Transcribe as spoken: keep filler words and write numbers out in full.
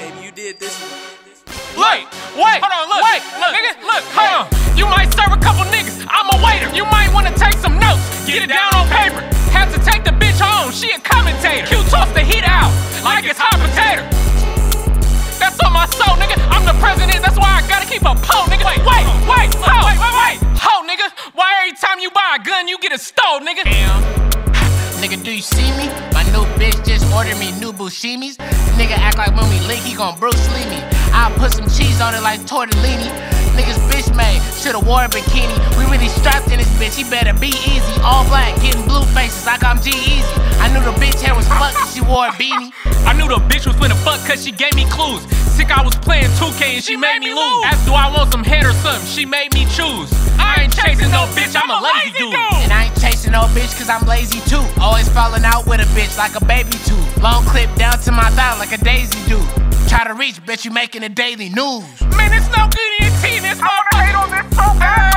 baby, you did this one. Wait, wait, hold on, look, wait, look, nigga, look, hold on. You might serve a couple niggas, I'm a waiter. You might wanna take some notes, get it down on paper. Have to take the bitch home, she a commentator. You toss the heat out, like it's hot potato. That's on my soul, nigga, I'm the president, that's why I gotta keep a pole, nigga. Wait, wait, wait, ho, wait, wait, wait, ho, nigga. Why every time you buy a gun, you get a stole, nigga? Damn. Nigga, do you see me? My new bitch just ordered me new bushimis. Nigga act like when we lick, he gon' Bruce Lee me. I'll put some cheese on it like tortellini. Niggas bitch made, should've wore a bikini. We really strapped in this bitch, he better be easy. All black, getting blue faces like I'm G-Eazy. I knew the bitch hair was fucked cause she wore a beanie. I knew the bitch was finna fuck cause she gave me clues. Sick, I was playing two K and she, she made, made me lose. Asked do I want some head or something, she made me choose. I ain't chasing no bitch, I'm a lazy dude. And I ain't chasing no bitch cause I'm lazy too. Always falling out with a bitch like a baby too. Long clip down to my thigh like a daisy dude. Try to reach, bitch you making the daily news. Man, it's no good in your team, it's hard to hate on this so bad.